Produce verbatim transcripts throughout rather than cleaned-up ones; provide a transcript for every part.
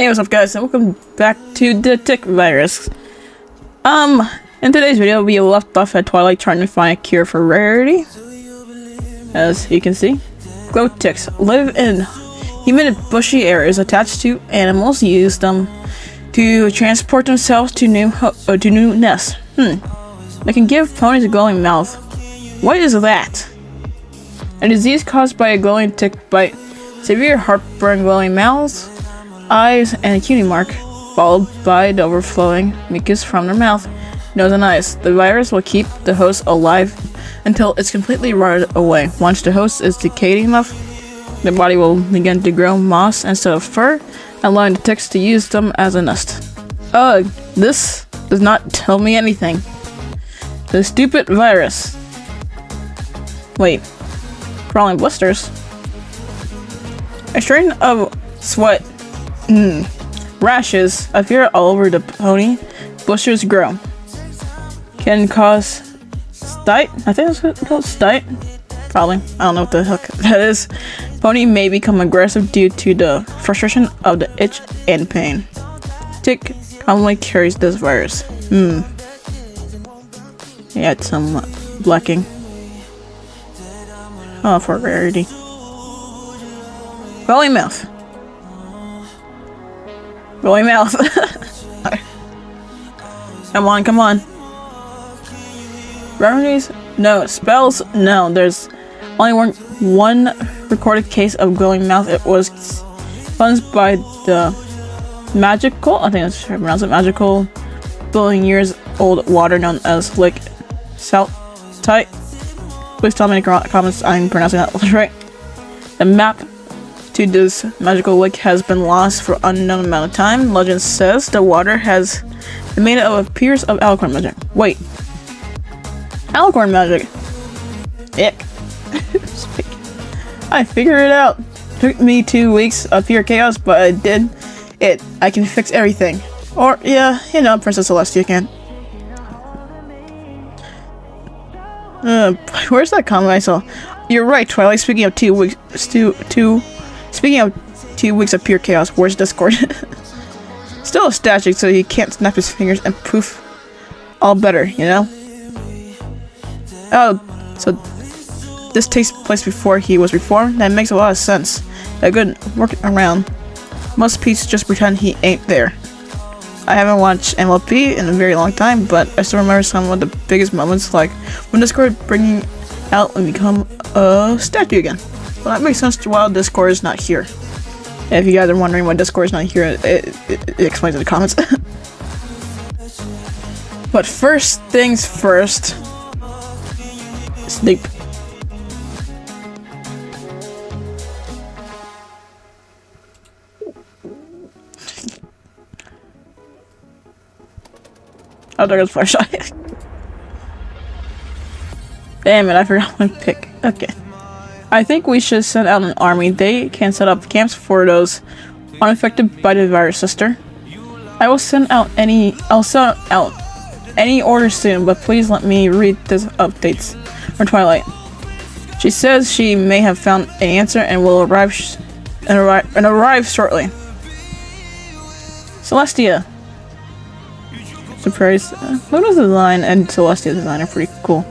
Hey, what's up guys, and welcome back to the Tick Virus. Um, in today's video, we left off at Twilight trying to find a cure for Rarity. As you can see, glow ticks live in humid, bushy areas attached to animals. Use them to transport themselves to new ho uh, to new nests. Hmm. They can give ponies a glowing mouth. What is that? A disease caused by a glowing tick bite. Severe heartburn, glowing mouths, eyes, and a cutie mark, followed by the overflowing mucus from their mouth, nose, and eyes. The virus will keep the host alive until it's completely rotted away. Once the host is decayed enough, the body will begin to grow moss instead of fur, allowing the ticks to use them as a nest. Ugh, this does not tell me anything. The stupid virus. Wait, crawling blisters? A strain of sweat, mm. rashes appear all over the pony. Blisters grow. Can cause stite? I think it's called stite. Probably. I don't know what the heck that is. Pony may become aggressive due to the frustration of the itch and pain. Tick commonly carries this virus. Hmm. Yeah, it's some blacking. Oh, for Rarity. Glowing mouth. Glowing mouth. Come on, come on. Remedies? No. Spells? No. There's only one, one recorded case of glowing mouth. It was cleansed by the magical, I think that's how I pronounce it, magical billion years old water known as Lick Saltite. Please tell me in the comments I'm pronouncing that right. The map to this magical lake has been lost for unknown amount of time. Legend says the water has been made of a piece of alicorn magic. Wait, alicorn magic? Ick. I figured it out. Took me two weeks of pure chaos, but I did it. I can fix everything. Or yeah, you know, Princess Celestia can. Uh, where's that comment I saw? You're right, Twilight. Speaking of two weeks, two two. Speaking of two weeks of pure chaos, where's Discord? Still a statue, so he can't snap his fingers and poof, all better, you know? Oh, so this takes place before he was reformed? That makes a lot of sense. A good workaround. Most peeps just pretend he ain't there. I haven't watched M L P in a very long time, but I still remember some of the biggest moments, like when Discord bringing out and become a statue again. Well, that makes sense to why Discord is not here. If you guys are wondering why Discord is not here, it, it, it explains in the comments. But first things first, sleep. Oh, there goes Fluttershy. Damn it, I forgot my pick. Okay. I think we should send out an army. They can set up camps for those unaffected by the virus, sister. I will send out any I'll send out any order soon, but please let me read these updates from Twilight. She says she may have found an answer and will arrive sh and arrive and arrive shortly. Celestia. Surprise. Luna's design and Celestia's design are pretty cool.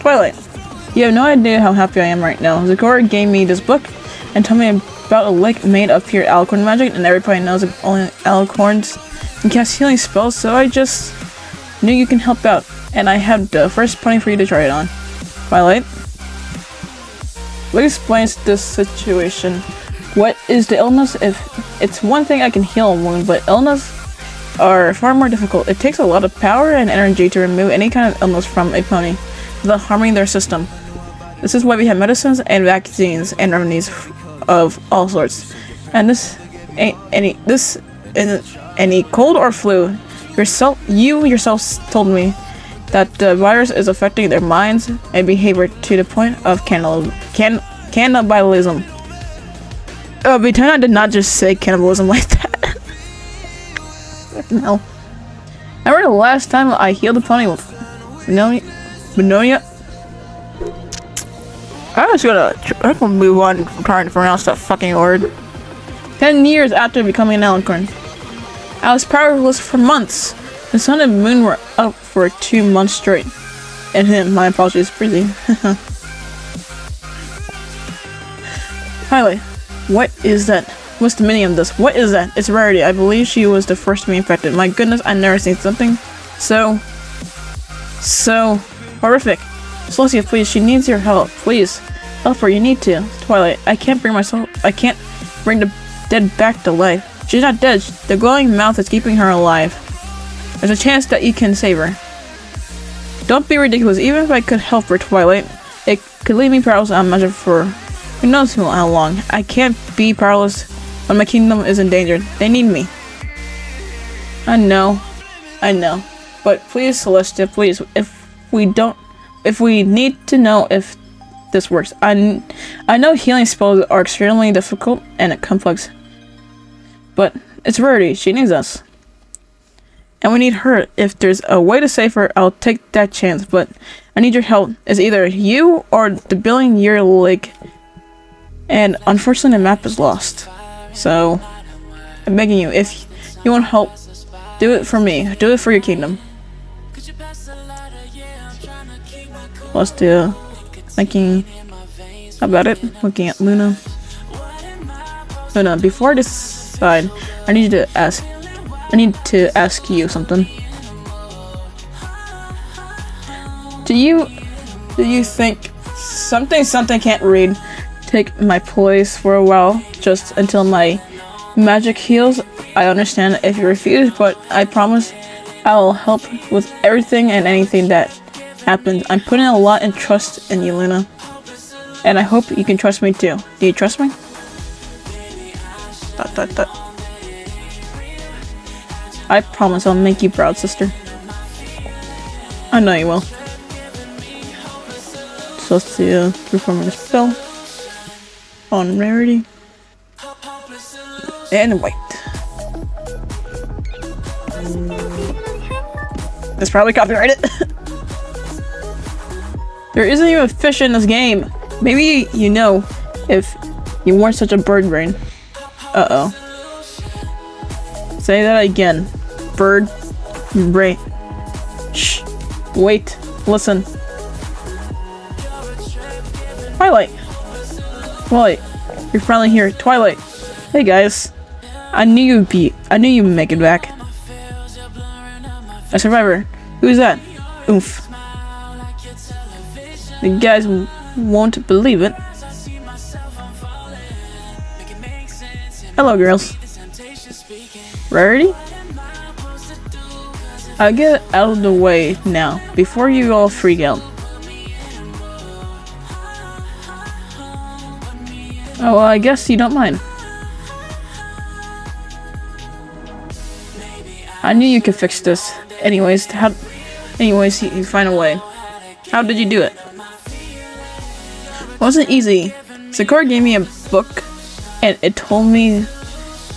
Twilight, you have no idea how happy I am right now. Zecora gave me this book and told me about a lake made of pure alicorn magic, and everybody knows that only alicorns can cast healing spells, so I just knew you can help out, and I have the first pony for you to try it on. Twilight, what explains this situation? What is the illness? If it's one thing I can heal a wound, but illness are far more difficult. It takes a lot of power and energy to remove any kind of illness from a pony without harming their system. This is why we have medicines and vaccines and remedies of all sorts. And this ain't any this isn't any cold or flu. Yourself, you yourselves told me that the virus is affecting their minds and behavior to the point of cannibal, can, cannibalism. Uh, Bettina did not just say cannibalism like that. No. I remember the last time I healed a pony with no. Benonia? I was gonna, I'm gonna move on from trying to pronounce that fucking word. Ten years after becoming an alicorn, I was powerless for months. The sun and moon were up for two months straight. And him, my apologies, breathing. Highway, what is that? What's the meaning of this? What is that? It's Rarity. I believe she was the first to be infected. My goodness, I've never seen something so, so horrific. Celestia, please, she needs your help. Please, help her. You need to. Twilight, I can't bring myself. I can't bring the dead back to life. She's not dead. The glowing mouth is keeping her alive. There's a chance that you can save her. Don't be ridiculous. Even if I could help her, Twilight, it could leave me powerless and unmeasured for who knows how long. I can't be powerless when my kingdom is endangered. They need me. I know. I know. But please, Celestia, please, if we don't, if we need to know if this works. I, I know healing spells are extremely difficult and complex, but it's Rarity. She needs us. And we need her. If there's a way to save her, I'll take that chance, but I need your help. It's either you or the billion year lake. And unfortunately the map is lost. So I'm begging you, if you want help, do it for me. Do it for your kingdom. While still thinking about it, looking at Luna. Luna, before I decide, I need to ask I need to ask you something. Do you do you think something something can't read take my place for a while, just until my magic heals? I understand if you refuse, but I promise I'll help with everything and anything that happens. I'm putting a lot and trust in you, Luna, and I hope you can trust me too. Do you trust me? Dot dot dot. I promise I'll make you proud, sister. I know you will. So let's see, uh, performing a spell on Rarity. And white. That's probably copyrighted. There isn't even a fish in this game. Maybe you know if you weren't such a bird brain. Uh-oh. Say that again. Bird brain. Shh. Wait. Listen. Twilight. Twilight. You're finally here. Twilight. Hey guys. I knew you'd be. I knew you'd make it back. A survivor. Who's that? Oomph. The guys won't believe it. Hello, girls. Rarity? I'll get out of the way now, before you all freak out. Oh, well, I guess you don't mind. I knew you could fix this. Anyways, how- anyways, you find a way. How did you do it? It wasn't easy. Sakura gave me a book, and it told me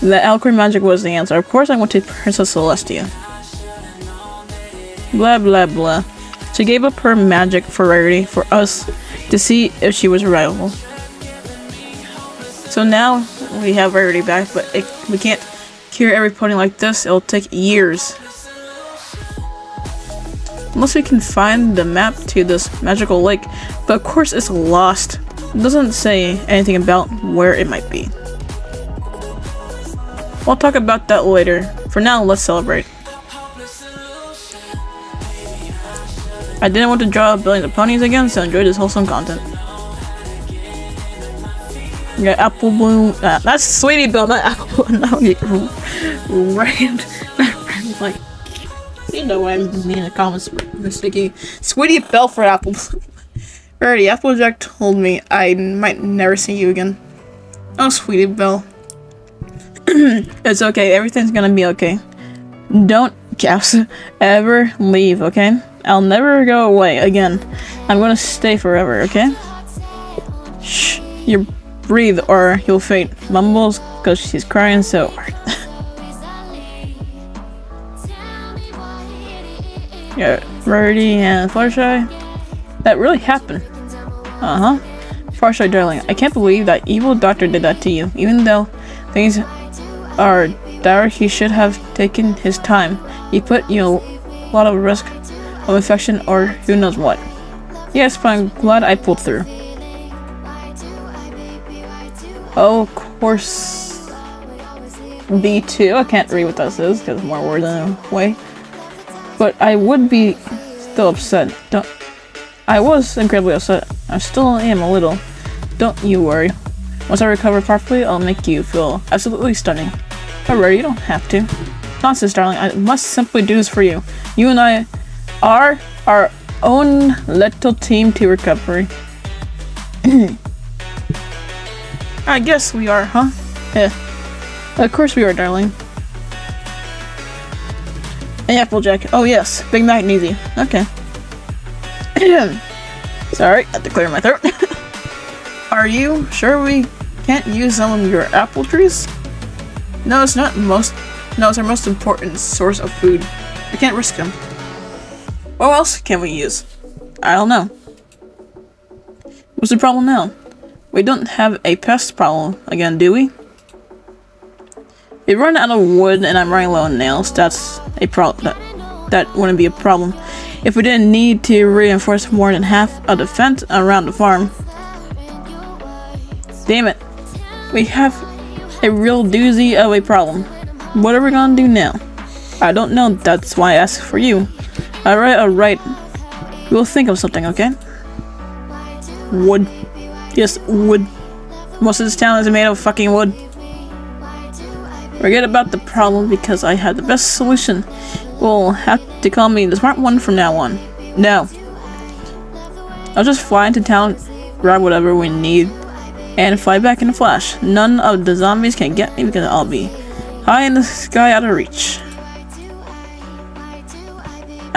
that alicorn magic was the answer. Of course I went to Princess Celestia. Blah blah blah. She gave up her magic for Rarity for us to see if she was a rival. So now we have Rarity back, but it, we can't cure every pony like this. It'll take years. Unless we can find the map to this magical lake, but of course it's lost. It doesn't say anything about where it might be. We'll talk about that later. For now, let's celebrate. I didn't want to draw billions of ponies again, so enjoy this wholesome content. We got Apple Bloom. Uh, that's Sweetie Belle, not Apple Bloom. Now we get Rainbow. Like, you know what I mean in the comments. Sticky. Sweetie Belle for Apple Bloom. Rarity, Applejack told me I might never see you again. Oh, Sweetie Belle. It's okay. Everything's gonna be okay. Don't just ever leave, okay? I'll never go away again. I'm gonna stay forever, okay? Shh, you breathe or you'll faint. Mumbles because she's crying so hard. Yeah, Rarity and Fluttershy. That really happened. Uh huh. Fluttershy darling, I can't believe that evil doctor did that to you. Even though things are dire, he should have taken his time. He put you a lot of risk of infection or who knows what. Yes, but I'm glad I pulled through. Oh, course B two. I can't read what that says because more words in a way. But I would be still upset. Don't. I was incredibly upset. I still am a little. Don't you worry. Once I recover properly, I'll make you feel absolutely stunning. Alright, you don't have to. Nonsense, darling. I must simply do this for you. You and I are our own little team to recovery. I guess we are, huh? Yeah. Of course we are, darling. Hey, Applejack. Oh, yes. Big Mac and easy. Okay. Sorry, I had to clear my throat. Are you sure we can't use some of your apple trees? No, it's not most. No, it's our most important source of food. We can't risk them. What else can we use? I don't know. What's the problem now? We don't have a pest problem again, do we? We run out of wood and I'm running low on nails. That's a problem. That, that wouldn't be a problem if we didn't need to reinforce more than half of the fence around the farm. Damn it. We have a real doozy of a problem. What are we gonna do now? I don't know. That's why I asked for you. Alright, alright. We'll think of something, okay? Wood. Yes, wood. Most of this town is made of fucking wood. Forget about the problem because I have the best solution. You'll have to call me the smart one from now on. No. I'll just fly into town, grab whatever we need, and fly back in a flash. None of the zombies can get me because I'll be high in the sky out of reach.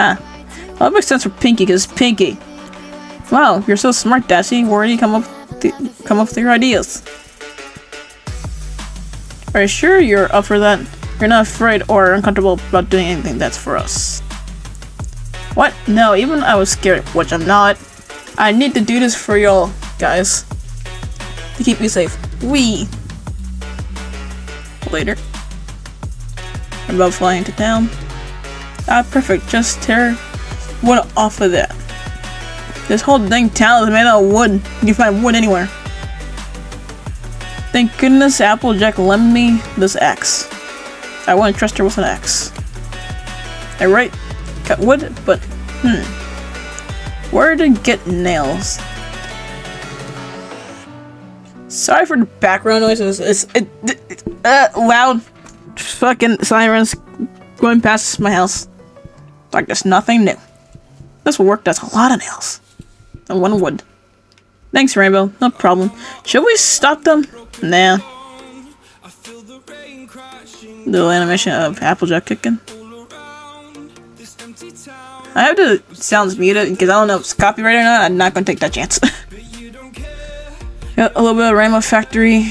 Ah, well, that makes sense for Pinky, because Pinky. Wow, you're so smart, Dashie. Where do you come up with come up with your ideas? Are you sure you're up for that? You're not afraid or uncomfortable about doing anything that's for us. What? No, even I was scared, which I'm not. I need to do this for y'all, guys. To keep you safe. Wee! Later. I'm about flying to town. Ah, perfect. Just tear wood off of that. This whole dang town is made out of wood. You can find wood anywhere. Thank goodness Applejack lent me this axe. I wouldn't trust her with an axe. Alright, cut wood, but hmm. Where to get nails? Sorry for the background noise. It's, it's it, it, uh, loud fucking sirens going past my house. Like there's nothing new. This will work. That's a lot of nails. And one wood. Thanks, Rainbow. No problem. Should we stop them? Nah. Little animation of Applejack kicking. I have the sounds muted because I don't know if it's copyright or not. I'm not gonna take that chance. Got a little bit of Rainbow Factory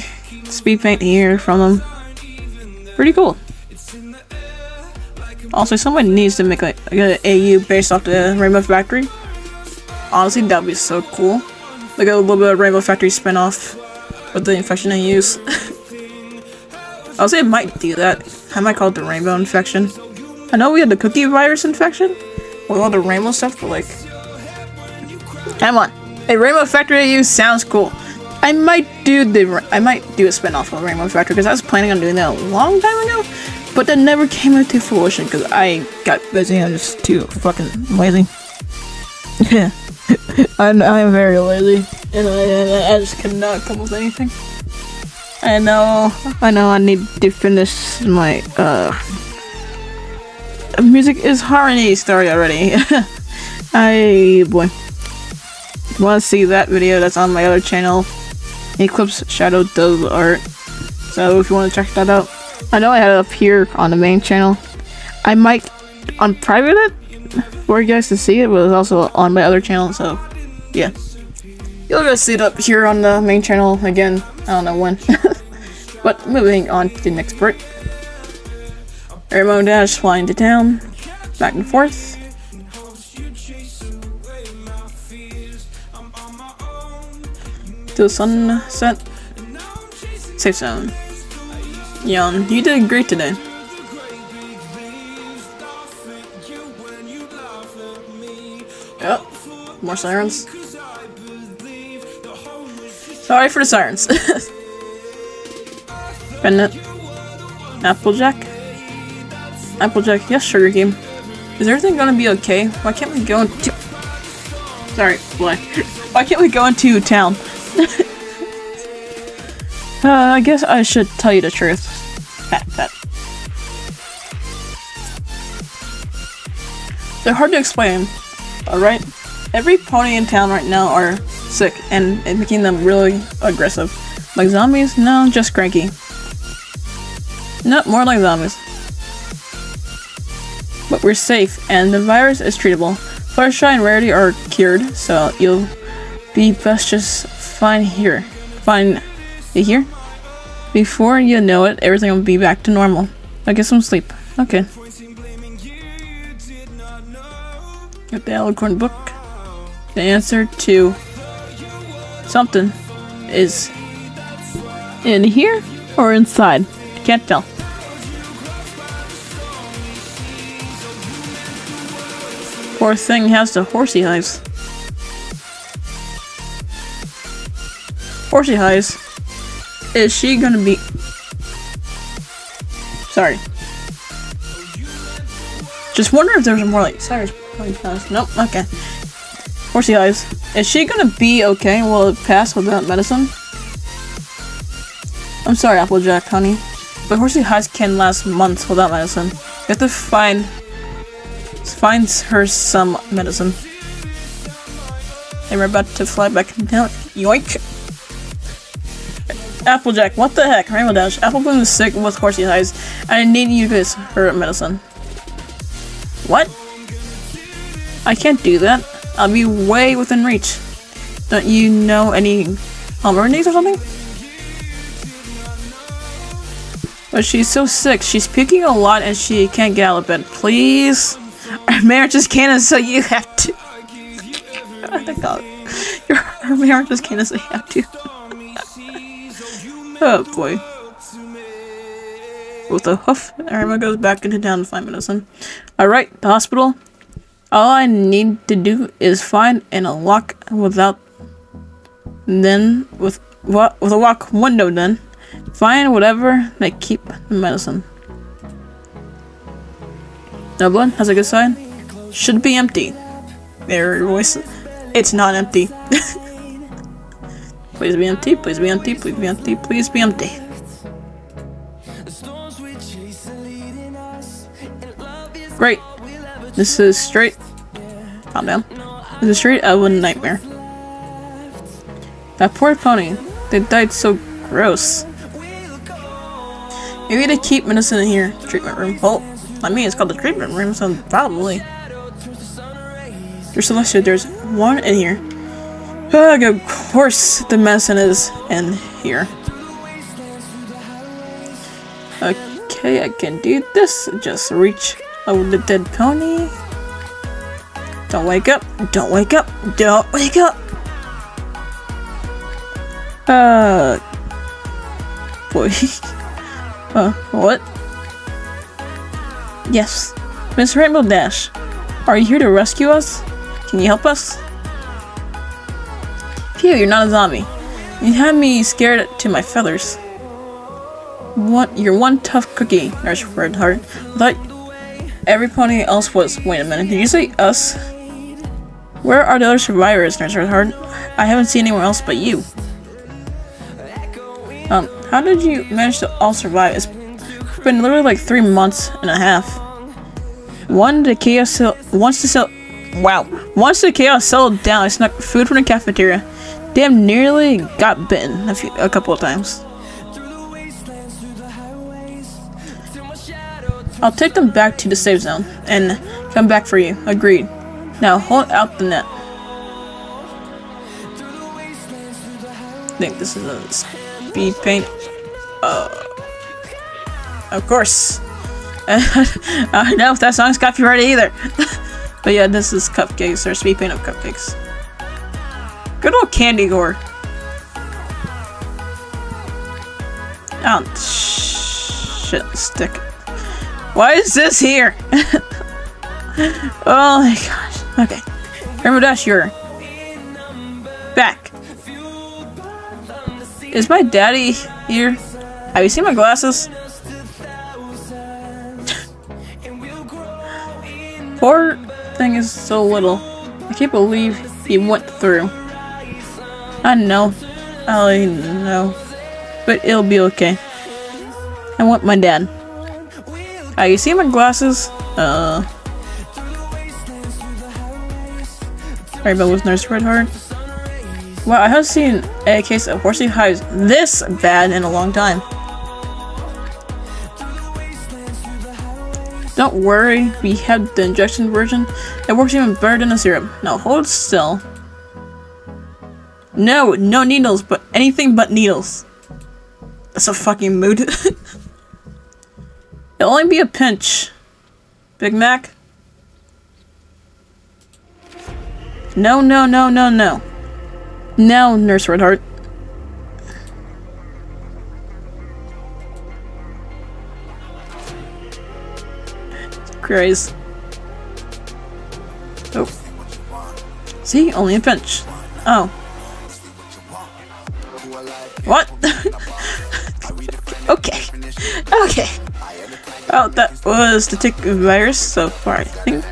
speed paint here from them. Pretty cool. Also, someone needs to make like, like an A U based off the Rainbow Factory. Honestly, that would be so cool. Like a little bit of Rainbow Factory spinoff with the infection they use. I'll say I might do that. I might call it the Rainbow Infection. I know we had the Cookie Virus Infection with all the rainbow stuff, but like... Come on. A Rainbow Factory A U sounds cool. I might do the I might do a spinoff of Rainbow Factory because I was planning on doing that a long time ago. But that never came into fruition because I got busy. I'm just too fucking lazy. Yeah, I'm, I'm very lazy, and I, I just cannot come up with anything. I know, I know. I need to finish my uh music is harmony story already. I boy, want to see that video? That's on my other channel, Eclipse Shadow Does Art. So if you want to check that out. I know I had it up here on the main channel. I might on private it for you guys to see it, but it's also on my other channel, so yeah. You'll just see it up here on the main channel again. I don't know when. But moving on to the next part. Rainbow Dash flying to town. Back and forth. to the sunset. Safe zone. Yon, you did great today. Yep. More sirens. Sorry for the sirens. Bennett. Applejack? Applejack, yes, sugar game. Is everything gonna be okay? Why can't we go into- Sorry, boy. Why can't we go into town? uh, I guess I should tell you the truth. Pat, pat. They're hard to explain, alright? Every pony in town right now are sick, and it's making them really aggressive. Like zombies? No, just cranky. Nope, more like zombies. But we're safe, and the virus is treatable. Fluttershy and Rarity are cured, so you'll be best just fine here. Fine you here? Before you know it, everything will be back to normal. Now get some sleep. Okay. Get the Alicorn book. The answer to something is in here or inside. Can't tell. Poor thing has the horsey eyes. Horsey eyes. Is she gonna be? Sorry. Just wonder if there's more like Cyrus. Nope. Okay. Horsey eyes. Is she gonna be okay? Will it pass without medicine? I'm sorry, Applejack, honey, but horsey eyes can last months without medicine. You have to find. Finds her some medicine. They were about to fly back down. Yoink! Applejack, what the heck? Rainbow Dash. Apple Bloom is sick with horsey eyes. I need you guys her medicine. What? I can't do that. I'll be way within reach. Don't you know any remedies or something? But she's so sick. She's puking a lot and she can't get out of bed. Please. Our marriage is canon, so you have to. Your our marriage is canon, so you have to. Oh boy. With a hoof, Arima goes back into town to find medicine. Alright, the hospital. All I need to do is find and unlock without. Then, with, with a lock window, then. Find whatever they keep the medicine. No blood? Has a good sign? Should be empty. There, voice. It's not empty. Please be empty, please be empty, please be empty, please be empty. Great. This is straight. Calm down. This is straight out of a nightmare. That poor pony. They died so gross. Maybe they keep medicine in here. Treatment room. Oh. I mean, it's called the treatment room, so probably. There's Celestia, there's one in here. Ugh, of course the medicine is in here. Okay, I can do this. Just reach over the dead pony. Don't wake up. Don't wake up. Don't wake up. Uh. Boy. uh, what? Yes. Miss Rainbow Dash, are you here to rescue us? Can you help us? Phew, you're not a zombie. You had me scared to my feathers. What? You're one tough cookie, Nurse Redheart. I thought every pony else was. Wait a minute, did you say us? Where are the other survivors, Nurse Redheart? I haven't seen anyone else but you. Um, how did you manage to all survive? It's been literally like three months and a half. One the chaos cell wants to sell. Wow. Once the chaos settled down, I snuck food from the cafeteria. Damn, nearly got bitten a, few, a couple of times. I'll take them back to the safe zone and come back for you. Agreed. Now hold out the net. I think this is a speed paint. Uh. Of course. I don't know if that song's copyrighted either. But yeah, this is Cupcakes, or Speed Paint of Cupcakes. Good old candy gore. Oh, shit, stick. Why is this here? Oh my gosh. Okay. Rainbow Dash, you're back. Is my daddy here? Have you seen my glasses? Poor thing is so little. I can't believe he went through. I know. I know. But it'll be okay. I want my dad. Ah, you see my glasses? Uh. Rainbow was Nurse Redheart. Wow, I haven't seen a case of horsey hives this bad in a long time. Don't worry, we have the injection version. It works even better than the syrup. Now hold still. No, no needles, but anything but needles. That's a fucking mood. It'll only be a pinch. Big Mac? No, no, no, no, no. No, Nurse Redheart. Craze. Oh. See? Only a pinch. Oh. What? Okay. Okay. Oh, that was the tick virus so far, I think.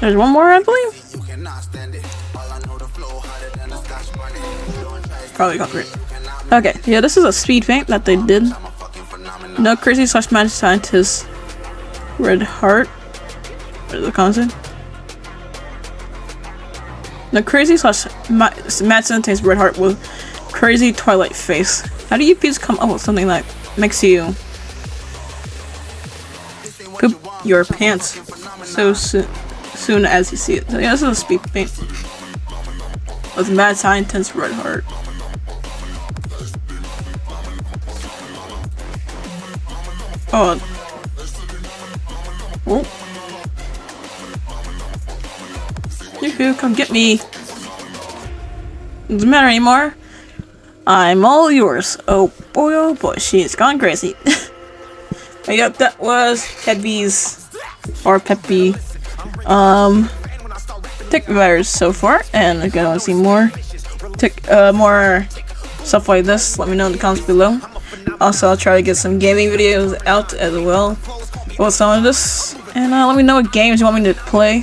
There's one more, I believe? Probably got through. Okay, yeah, this is a speed paint that they did. No crazy slash mad scientist. Red Heart. Where's the concept? No crazy slash mad scientist Red Heart with crazy Twilight face. How do you peeps come up with something that makes you poop your pants so soon, soon as you see it? So yeah, this is a speed paint with mad scientist Red Heart. Oh. Oh. Yoo-hoo, come get me. Doesn't matter anymore. I'm all yours. Oh boy, oh boy, she's gone crazy. Yep, that was Kebabzz or Peppy. Um, tick virus so far, and if you want to see more tick, uh, more stuff like this, let me know in the comments below. Also, I'll try to get some gaming videos out as well with some of this, and uh, let me know what games you want me to play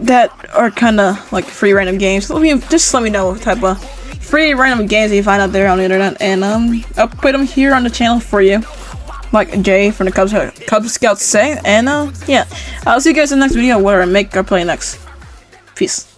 that are kind of like free random games. Let me just let me know what type of free random games that you find out there on the internet, and um, I'll put them here on the channel for you, like Jay from the Cub, Cub Scouts say. And uh, yeah, I'll see you guys in the next video where I make or play next. Peace.